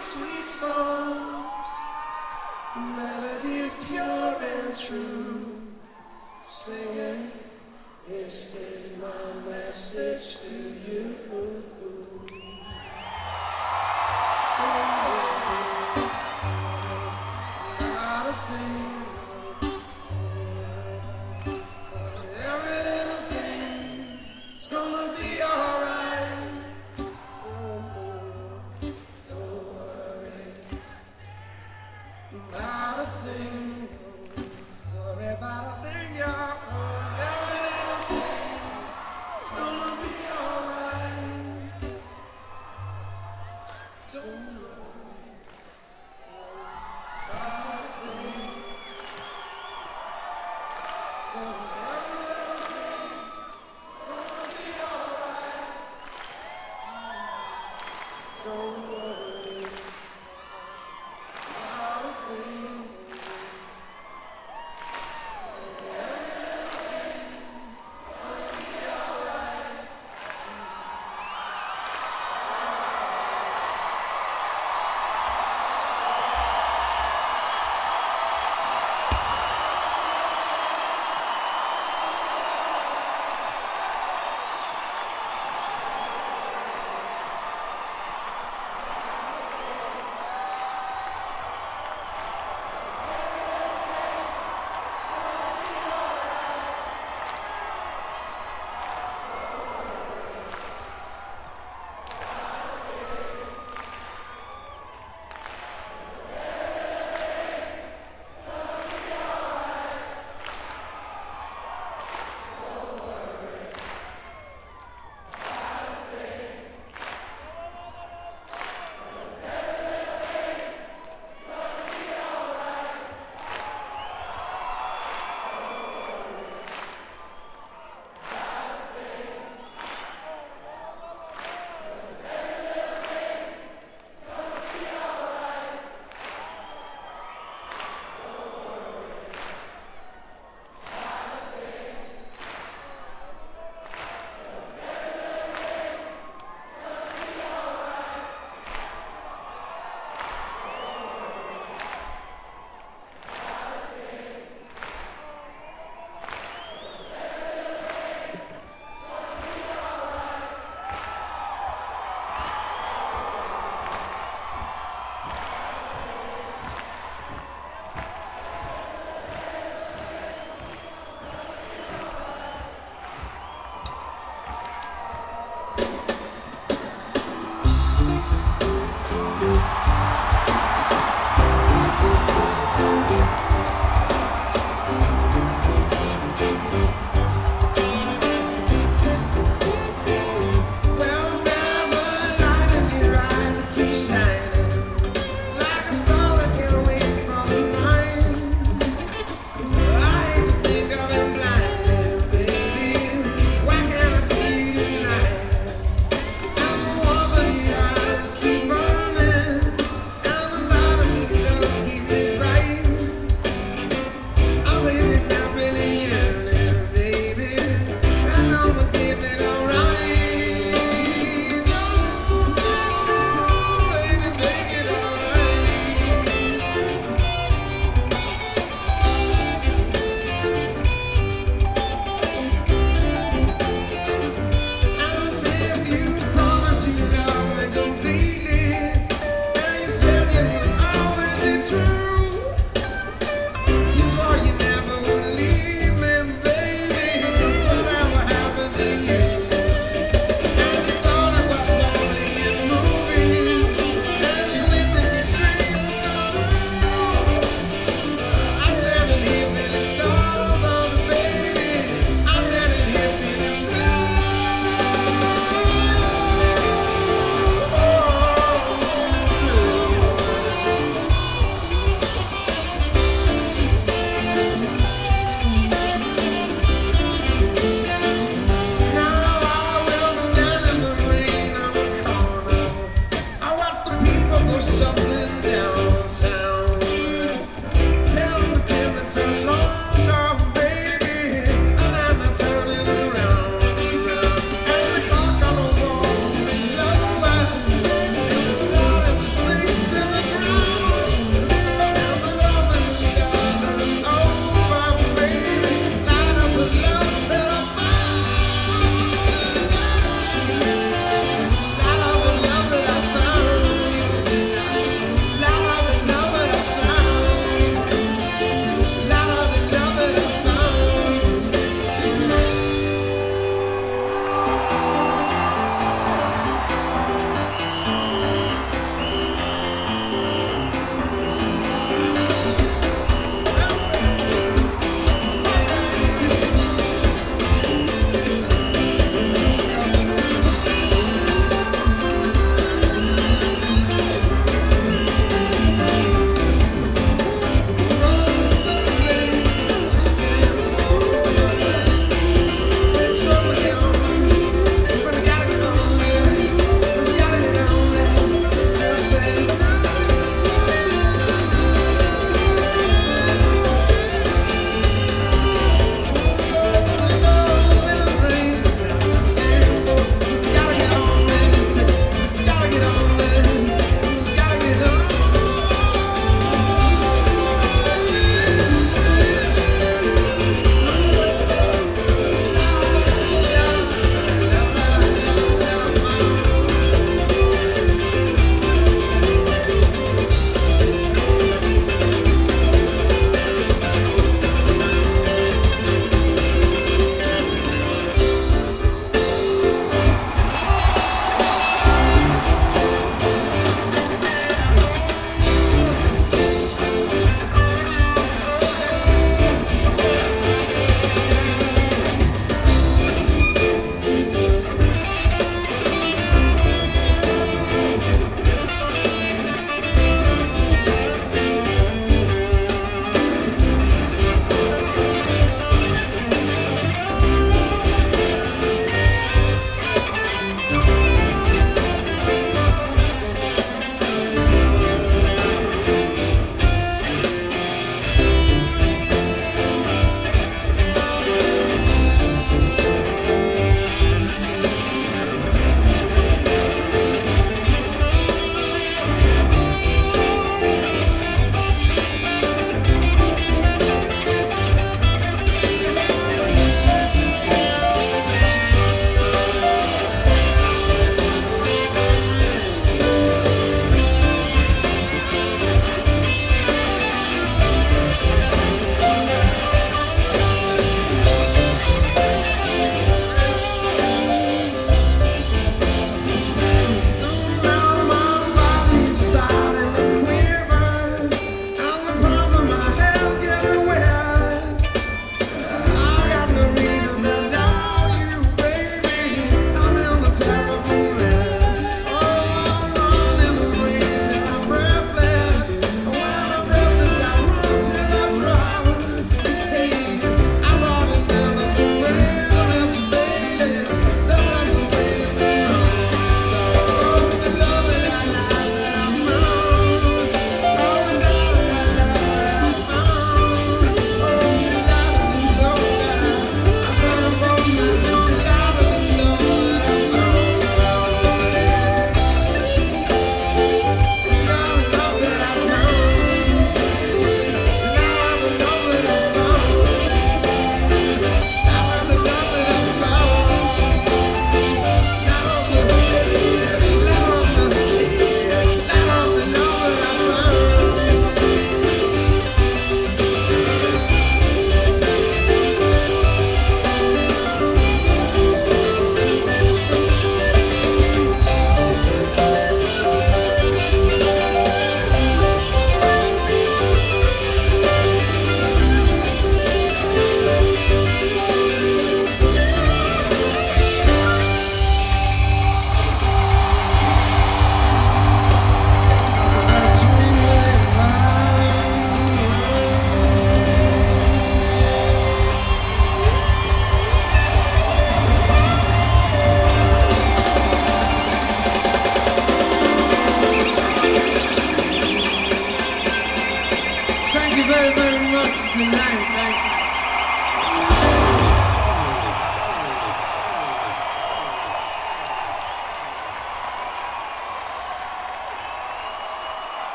Sweet songs, melody is pure and true.